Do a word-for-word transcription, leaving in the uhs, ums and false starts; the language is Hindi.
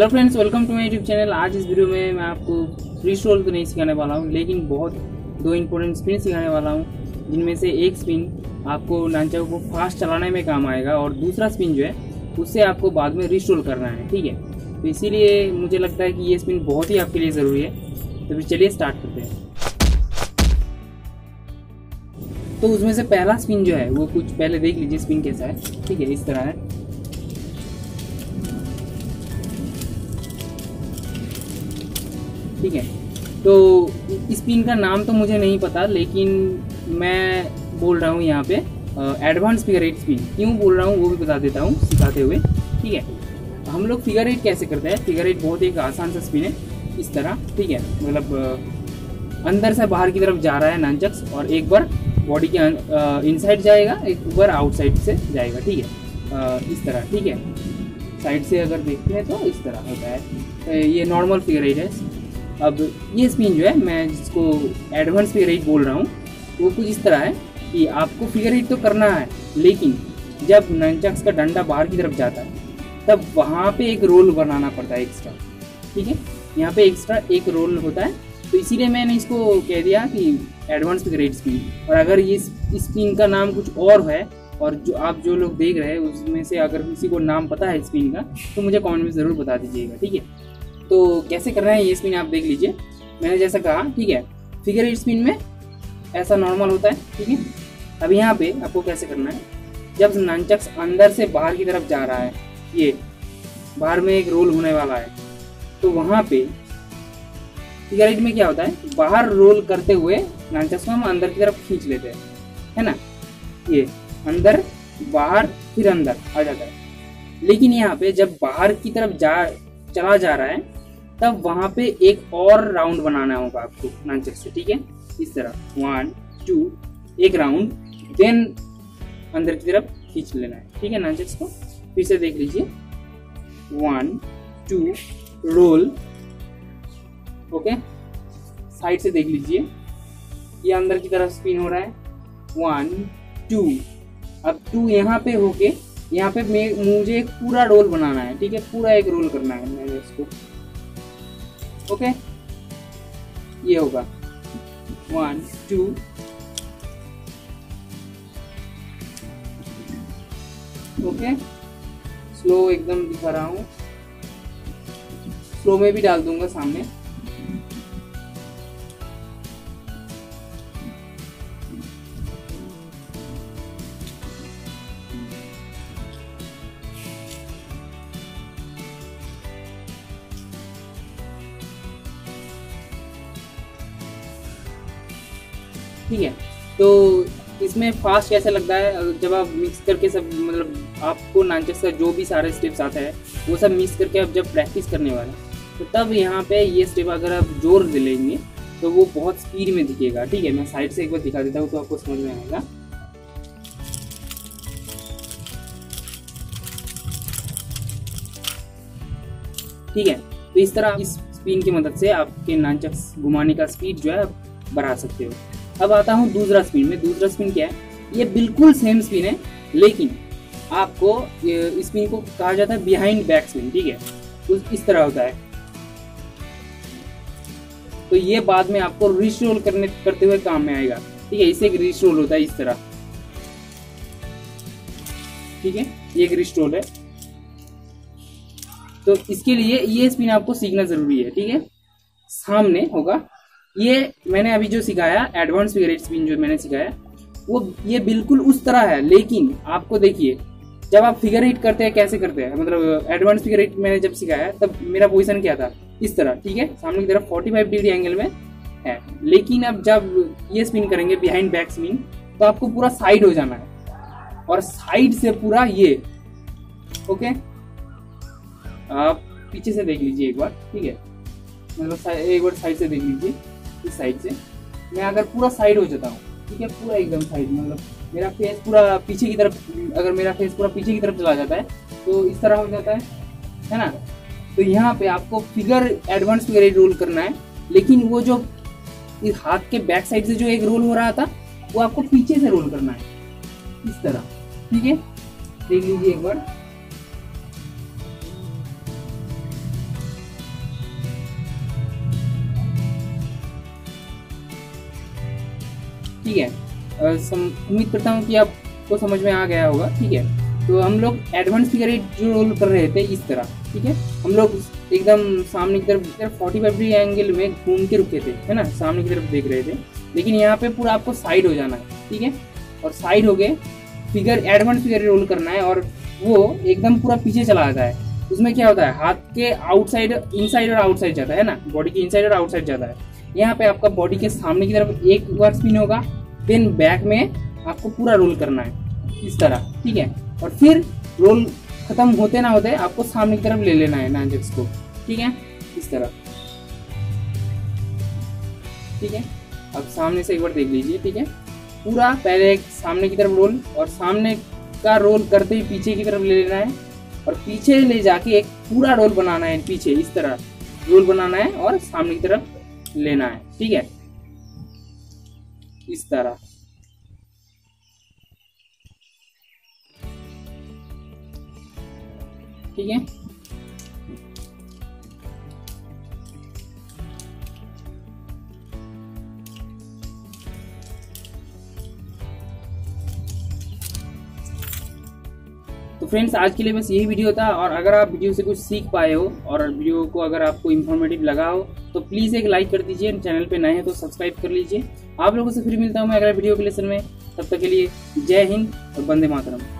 Hello friends, welcome to my YouTube channel. आज इस वीडियो में मैं आपको फ्री स्ट्रोल तो नहीं सिखाने वाला हूं, लेकिन बहुत दो इंपॉर्टेंट स्पिन सिखाने वाला हूं, जिनमें से एक स्पिन आपको नंचाकू को फास्ट चलाने में काम आएगा और दूसरा स्पिन जो है उससे आपको बाद में रिस्ट्रोल करना है, ठीक है। तो इसीलिए मुझे लगता है कि ये स्पिन बहुत ही आपके लिए ज़रूरी है। तो फिर चलिए स्टार्ट करते हैं। तो उसमें से पहला स्पिन जो है वो कुछ पहले देख लीजिए स्पिन कैसा है, ठीक है। इस तरह है, ठीक है। तो इस पिन का नाम तो मुझे नहीं पता, लेकिन मैं बोल रहा हूँ यहाँ पे एडवांस फिगर एट स्पिन। क्यों बोल रहा हूँ वो भी बता देता हूँ सिखाते हुए, ठीक है। हम लोग फिगर एट कैसे करते हैं। फिगर एट बहुत एक आसान सा स्पिन है, इस तरह, ठीक है। मतलब अंदर से बाहर की तरफ जा रहा है नंचक्स, और एक बार बॉडी के इनसाइड जाएगा, एक बार आउटसाइड से जाएगा, ठीक है। इस तरह, ठीक है। साइड से अगर देखते हैं तो इस तरह होता है। ये नॉर्मल फिगर एट है। अब ये स्पिन जो है, मैं जिसको एडवांस फिगर एट बोल रहा हूँ, वो कुछ इस तरह है कि आपको फिगर एट तो करना है, लेकिन जब नंचक्स का डंडा बाहर की तरफ जाता है तब वहाँ पे एक रोल बनाना पड़ता है एक्स्ट्रा, ठीक है। यहाँ पे एक्स्ट्रा एक रोल होता है, तो इसीलिए मैंने इसको कह दिया कि एडवांस फिगर एट स्पिन। और अगर ये स्पिन का नाम कुछ और है, और जो आप जो लोग देख रहे हैं उसमें से अगर किसी को नाम पता है स्पिन का, तो मुझे कमेंट में ज़रूर बता दीजिएगा, ठीक है। तो कैसे करना है ये स्पिन आप देख लीजिए, मैंने जैसा कहा, ठीक है। फिगर एट स्पिन में ऐसा नॉर्मल होता है, ठीक है। अब यहाँ पे आपको कैसे करना है, जब नंचक्स अंदर से बाहर की तरफ जा रहा है, ये बाहर में एक रोल होने वाला है, तो वहाँ पे फिगर एट में क्या होता है, बाहर रोल करते हुए नंचक्स को हम अंदर की तरफ खींच लेते हैं, है ना। ये अंदर बाहर फिर अंदर आ जाता है। लेकिन यहाँ पे जब बाहर की तरफ जा चला जा रहा है तब वहाँ पे एक और राउंड बनाना होगा आपको नंचक से, ठीक है। इस तरह वन टू एक राउंड, देन अंदर की तरफ खींच लेना है, ठीक है। नंचक को फिर से देख लीजिए, one two roll, okay. Side से देख लीजिए, ये अंदर की तरफ स्पिन हो रहा है, वन टू। अब टू यहाँ पे होके यहाँ पे मैं मुझे एक पूरा रोल बनाना है, ठीक है। पूरा एक रोल करना है मैंने इसको, ओके। ये होगा वन टू, ओके। स्लो एकदम दिखा रहा हूँ, स्लो में भी डाल दूंगा सामने, ठीक है। तो इसमें फास्ट कैसे लगता है, जब आप मिक्स करके सब, मतलब आपको नंचक्स का जो भी सारे स्टेप्स आते हैं वो सब मिक्स करके आप जब प्रैक्टिस करने वाले हैं, तो तब यहाँ पे ये स्टेप अगर आप जोर दे लेंगे तो वो बहुत स्पीड में दिखेगा, ठीक है। मैं साइड से एक बार दिखा देता हूँ तो आपको समझ में आएगा। ठीक है, तो इस तरह इस स्पिन की मदद से आपके नंचक्स घुमाने का स्पीड जो है आप बढ़ा सकते हो। अब आता हूँ दूसरा स्पिन में। दूसरा स्पिन क्या है, ये बिल्कुल सेम स्पिन है, लेकिन आपको इस स्पिन को कहा जाता है बिहाइंड बैक स्पिन, ठीक है। उस इस तरह होता है। तो ये बाद में आपको रिस्ट्रोल करने करते हुए काम में आएगा, ठीक है। इसे एक रिस्ट्रोल होता है इस तरह, ठीक है। ये एक रिस्ट्रोल है, तो इसके लिए ये स्पिन आपको सीखना जरूरी है, ठीक है। सामने होगा, ये मैंने अभी जो सिखाया एडवांस फिगर एट स्पिन जो मैंने सिखाया वो ये बिल्कुल उस तरह है, लेकिन आपको देखिए जब आप फिगर एट करते हैं कैसे करते हैं, मतलब एडवांस फिगर एट मैंने जब सिखाया तब मेरा पोजीशन क्या था, इस तरह, ठीक है। सामने की तरफ पैंतालीस डिग्री एंगल में है, लेकिन अब जब ये स्पिन करेंगे बिहाइंड बैक स्पिन, तो आपको पूरा साइड हो जाना है, और साइड से पूरा ये, ओके। आप पीछे से देख लीजिए एक बार, ठीक है। मतलब एक बार साइड से देख लीजिए, इस साइड से मैं अगर पूरा साइड हो जाता हूँ, ठीक है। पूरा एकदम साइड, मतलब मेरा फेस पूरा पीछे की तरफ, अगर मेरा फेस पूरा पीछे की तरफ चला जाता है तो इस तरह हो जाता है, है ना। तो यहाँ पे आपको figure advance figure eight roll करना है, लेकिन वो जो इस हाथ के बैक साइड से जो एक रोल हो रहा था वो आपको पीछे से रोल करना है, इस तरह, ठीक है। देख लीजिए एक बार, ठीक है। सम, उम्मीद करता हूँ कि आपको समझ में आ गया होगा, ठीक है। तो हम लोग एडवांस फिगर एट जो रोल कर रहे थे इस तरह, ठीक है। हम लोग एकदम सामने की तरफ फोर्टी फाइव डिग्री एंगल में घूम के रुके थे, है ना, सामने की तरफ देख रहे थे। लेकिन यहाँ पे पूरा आपको साइड हो जाना है, ठीक है। और साइड हो गए फिगर एडवांस फिगर रोल करना है और वो एकदम पूरा पीछे चला जाता है। उसमें क्या होता है, हाथ के आउटसाइड इनसाइड और आउटसाइड जाता है ना, बॉडी के इनसाइड और आउटसाइड जाता है। यहाँ पे आपका बॉडी के सामने की तरफ एक बार स्पिन होगा, देन बैक में आपको पूरा रोल करना है इस तरह, ठीक है। और फिर रोल खत्म होते ना होते आपको सामने की तरफ ले लेना है नंचक्स को, ठीक है, इस तरह, ठीक है। आप सामने से एक बार देख लीजिए, ठीक है। पूरा पहले सामने की तरफ रोल और सामने का रोल करते ही पीछे की तरफ ले लेना है और पीछे ले जाके एक पूरा रोल बनाना है, पीछे इस तरह रोल बनाना है और सामने की तरफ लेना है, ठीक है, इस तरह। ठीक है, तो फ्रेंड्स आज के लिए बस यही वीडियो था। और अगर आप वीडियो से कुछ सीख पाए हो और वीडियो को अगर आपको इन्फॉर्मेटिव लगा हो तो प्लीज़ एक लाइक कर दीजिए, चैनल पे नए हैं तो सब्सक्राइब कर लीजिए। आप लोगों से फिर मिलता हूँ मैं अगला वीडियो के लेसन में, तब तक के लिए जय हिंद और वंदे मातरम।